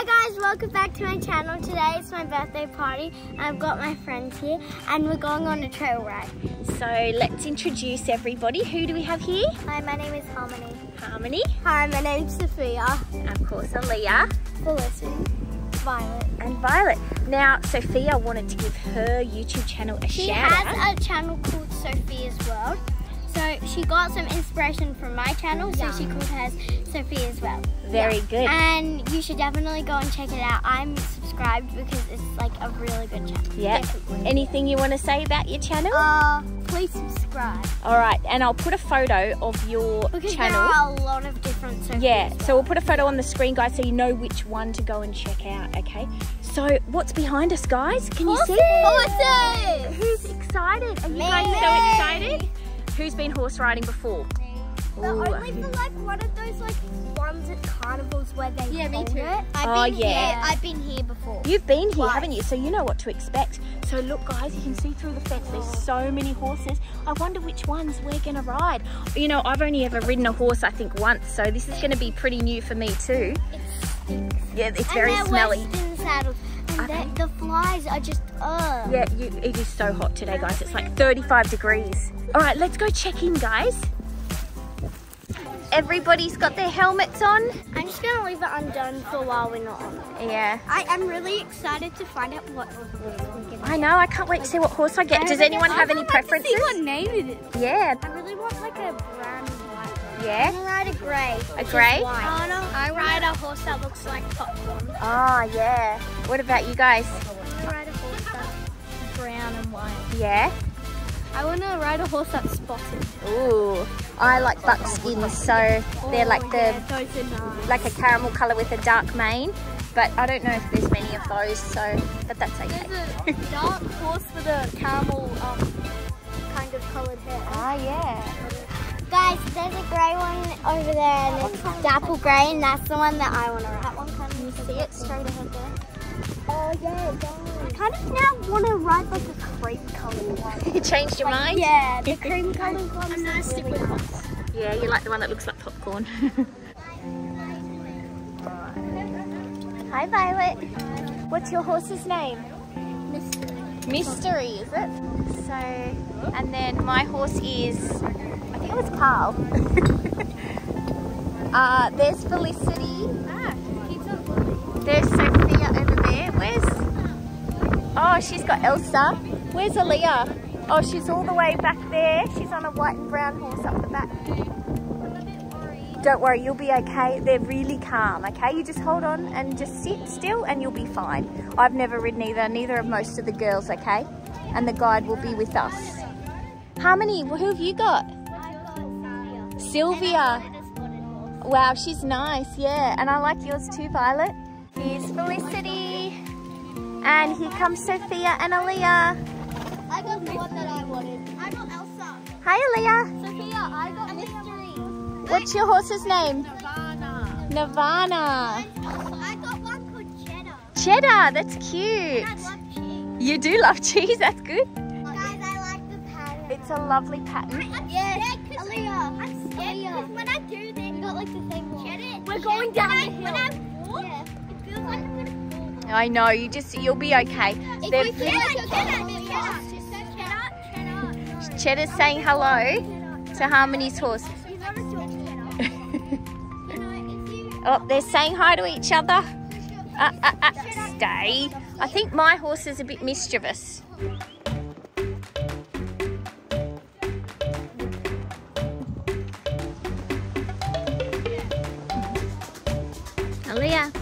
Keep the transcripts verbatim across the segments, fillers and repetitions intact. Hi guys, welcome back to my channel. Today it's my birthday party. I've got my friends here and we're going on a trail ride. So let's introduce everybody. Who do we have here? Hi, my name is Harmony. Harmony. Hi, my name's Sophia. And of course, Aaliyah. Felicity. Violet. And Violet. Now, Sophia wanted to give her YouTube channel a she shout out. She has a channel called Sophia's World. So she got some inspiration from my channel, so she called hers Sophia's World. Very yeah. good. And you should definitely go and check it out. I'm subscribed because it's like a really good channel. Yeah. Definitely. Anything you want to say about your channel? Uh, please subscribe. All right, and I'll put a photo of your because channel. Because there are a lot of different Sophia's Yeah, World. So we'll put a photo on the screen, guys, so you know which one to go and check out, okay? So what's behind us, guys? Can Horses. you see? Horses! Who's excited? Are you Me. guys so excited? Who's been horse riding before? Me. But Ooh. only for like one of those like ones at carnivals where they yeah, me too. It. I've oh, been yeah. here. I've been here before. You've been here, right. haven't you? So you know what to expect. So look guys, you can see through the fence, oh. there's so many horses. I wonder which ones we're gonna ride. You know, I've only ever ridden a horse I think once, so this is gonna be pretty new for me too. It stinks. Yeah, it's and very smelly. Western saddles. And the, the flies are just uh yeah you, it is so hot today guys, it's like thirty-five degrees. All right, let's go check in guys. Everybody's got their helmets on. I'm just gonna leave it undone for a while. We're not on it. Yeah, I am really excited to find out what I know. I can't wait to see what horse I get. Does anyone have any preferences? I really want to see what name it is. Yeah, I really want like a brown white. Yeah, I'm gonna ride a grey. A grey? Oh no, I ride a horse that looks like Popcorn. Oh yeah. What about you guys? I want to ride a horse that's brown and white. Yeah? I want to ride a horse that's spotted. Ooh, I like buckskins, so they're like the like a caramel colour with a dark mane, but I don't know if there's many of those, so, but that's okay. There's a dark horse with a caramel um, kind of coloured hair. Ah, yeah. Guys, there's a grey one over there and it's dapple grey and that's the one that I want to ride. That one kind of, you see it straight ahead there? Oh yeah, it does. I kind of now want to ride like a cream coloured one. You changed your like, mind? Yeah, the cream coloured one. I'm going to stick with us. Yeah, you like the one that looks like Popcorn. Hi Violet. What's your horse's name? Mystery. Mystery, is it? So, and then my horse is... It was Carl. uh, there's Felicity. Ah, she's up. There's Sophia over there. Where's? Oh, she's got Elsa. Where's Aaliyah? Oh, she's all the way back there. She's on a white and brown horse up the back. Don't worry, you'll be okay. They're really calm, okay? You just hold on and just sit still and you'll be fine. I've never ridden either, neither of most of the girls, okay? And the guide will be with us. Harmony, who have you got? Sylvia. Wow, she's nice, yeah. And I like yours too, Violet. Here's Felicity. And here comes Sophia and Aaliyah. I got the one that I wanted. I got Elsa. Hi, Aaliyah. Sophia, I got Mystery. What's your horse's name? Nirvana. Nirvana. I got one called Cheddar. Cheddar, that's cute. And I love cheese. You do love cheese, that's good. Guys, I like the pattern. It's a lovely pattern. Yes. Aaliyah, I'm scared because when I do then you got like the same wall. Get it? We're going down the hill. When I walk, yeah. it feels like I'm going to fall. I know, you just, you'll be okay. If we get it, get it. Cheddar's saying hello to Harmony's horse. Oh, they're saying hi to each other. Uh, uh, uh, stay. I think my horse is a bit mischievous. Aaliyah,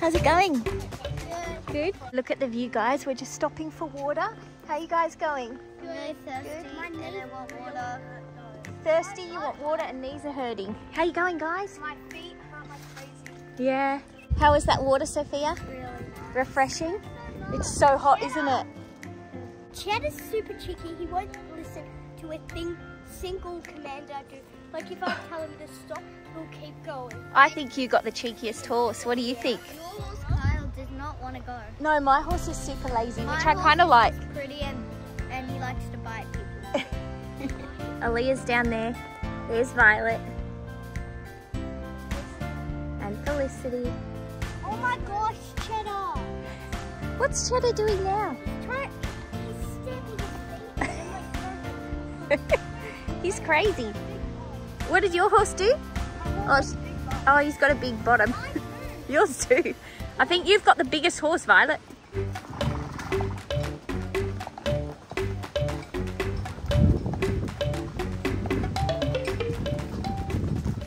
how's it going? Good. Good. Look at the view, guys. We're just stopping for water. How are you guys going? Good. Really thirsty. Good. And I want water. Thirsty, you want water, and knees are hurting. How are you going, guys? My feet hurt like crazy. Yeah. How is that water, Sophia? Really nice. Refreshing. It's so hot, Cheddar. isn't it? Cheddar's super cheeky. He won't listen to a thing, single command I do. Like if I tell him to stop, he'll keep going. I think you got the cheekiest horse. What do you yeah. think? Your horse, Kyle, does not want to go. No, my horse is super lazy, my which I kind of like. Pretty and, and he likes to bite people. Aaliyah's down there. There's Violet. And City. Oh my gosh, Cheddar! What's Cheddar doing now? He's crazy. What did your horse do? Oh, oh, he's got a big bottom. Yours too. I think you've got the biggest horse, Violet.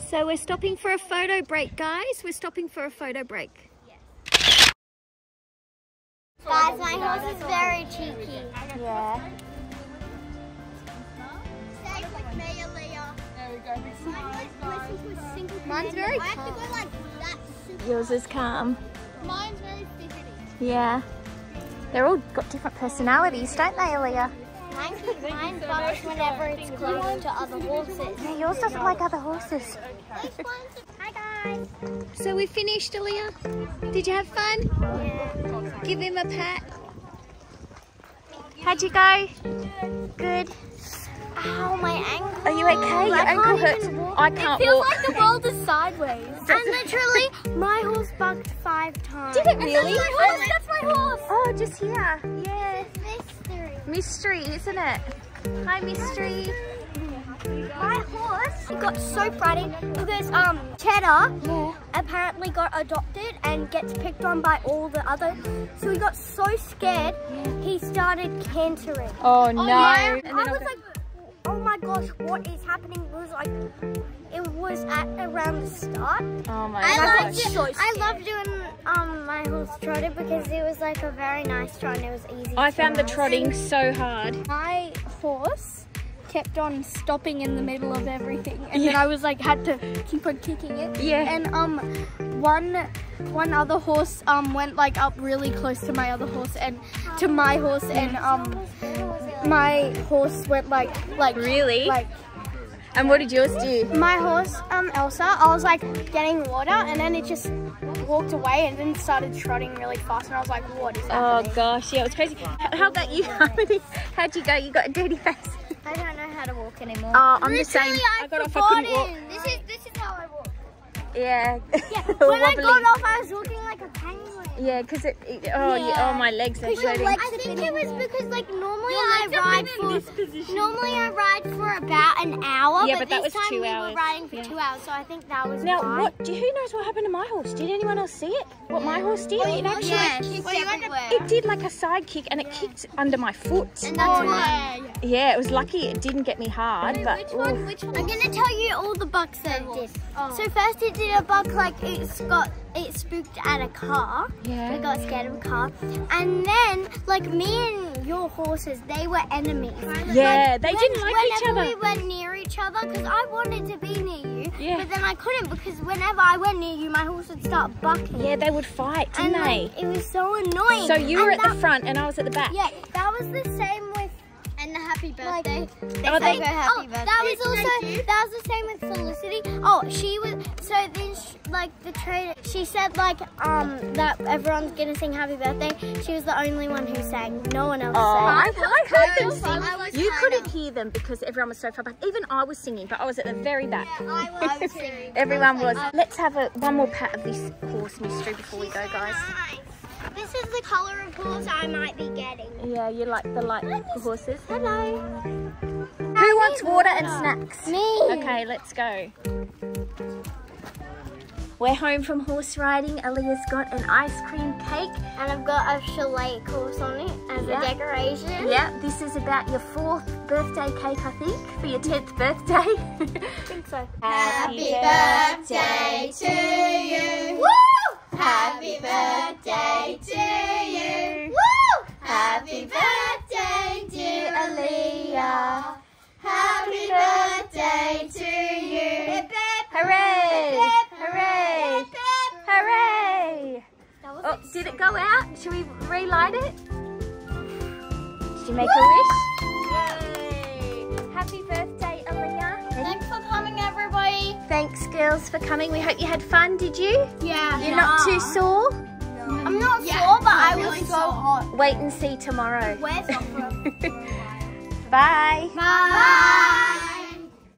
So we're stopping for a photo break, guys. We're stopping for a photo break. Yes. Guys, my horse is very cheeky. Yeah. Mine's very calm. I have to go like that. Yours is calm. Mine's very fidgety. Yeah. They're all got different personalities, don't they, Aaliyah? Mine's, mine's bothers whenever it's close to other horses. Yeah, yours doesn't like other horses. Hi guys. So we finished, Aaliyah. Did you have fun? Yeah. Give him a pat. How'd you go? Good. Ow, my ankle. Are you okay? Your ankle hurts. I can't walk. It feels like the world is sideways. And literally, my horse bucked five times. Did it really? That's my horse. That's my horse. Oh, just here. Yes. Mystery. Mystery, isn't it? Hi, Mystery. My horse got so bratty because um Cheddar yeah. apparently got adopted and gets picked on by all the others. So he got so scared, he started cantering. Oh no! Oh, yeah. And then I was like, oh my gosh, what is happening? It was like, it was at around the start. Oh my I gosh. Loved it. So I loved doing um, my horse trotter because it was like a very nice trot and it was easy. I found the trotting so hard. My horse kept on stopping in the middle of everything and yeah. then I was like, had to keep on kicking it. Yeah. And um, one one other horse um went like up really close to my other horse and to my horse and um my horse went like like really like. And what did yours do? My horse um Elsa, I was like getting water and then it just walked away and then started trotting really fast and I was like, what is that? Oh gosh, yeah, it was crazy. How about you? How'd you go? You got a dirty face. I don't know how to walk anymore. Oh, I'm Literally, the same. I, I got off, I couldn't walk. This is this is how I walk. Yeah. Yeah. When I got off, I was walking like a penguin. Yeah, because it, it. Oh, yeah. Yeah, oh, my legs are floating. Legs I think it was because like normally I ride for. Normally I ride for about an hour. Yeah, but, but that this was time two we hours. were riding for yeah. two hours, so I think that was. Now why. what? Do, who knows what happened to my horse? Did anyone else see it? What yeah. my horse did? Well, it actually. Yes. Kicked well, everywhere. It did like a side kick, and it yeah. kicked under my foot. And that's oh, why. Yeah. yeah, it was lucky it didn't get me hard. Wait, but which one? Which one? I'm gonna tell you all the bucks that it did. So first it did a buck like it's got. It spooked at a car. Yeah. We got scared of a car. And then, like, me and your horses, they were enemies. Yeah, like, they didn't like each other. Whenever we went near each other, because I wanted to be near you, yeah. but then I couldn't because whenever I went near you, my horse would start bucking. Yeah, they would fight, didn't and, they? Like, it was so annoying. So you were and at that, the front and I was at the back. Yeah, that was the same with... And the happy birthday. Like, they oh, they, happy oh birthday. That was also, that was the same with Felicity. Oh, she was, so then, she, like, the trader, she said, like, um, that everyone's gonna sing happy birthday. She was the only one who sang. No one else oh, sang. I, I heard them sing. I you couldn't of. hear them because everyone was so far back. Even I was singing, but I was at the very back. Yeah, I was singing. Everyone was. I, Let's have a one more pat of this horse mystery before we go, so guys. Nice. This is the colour of horse I might be getting. Yeah, you like the light horses. Hello. Who wants water and snacks? Me. Okay, let's go. We're home from horse riding. Aaliyah's got an ice cream cake. And I've got a shellac horse on it as yeah. a decoration. Yeah, this is about your fourth birthday cake, I think, for your tenth birthday. I think so. Happy birthday to you. Woo! Happy birthday to you. Woo! Happy birthday, dear Aaliyah. Happy birthday to you. Hooray! Hooray! Hooray! Oh, did it go out? Should we relight it? Did you make Woo! a wish? Yay! Happy birthday, Aaliyah. Thanks for coming, everybody. Thanks, girls, for coming. We hope you had fun, did you? Yeah. You're no. not too sore? No. I'm not yeah, sore, but I was so hot. Wait and see tomorrow. Where's Opera? Bye. Bye. Bye.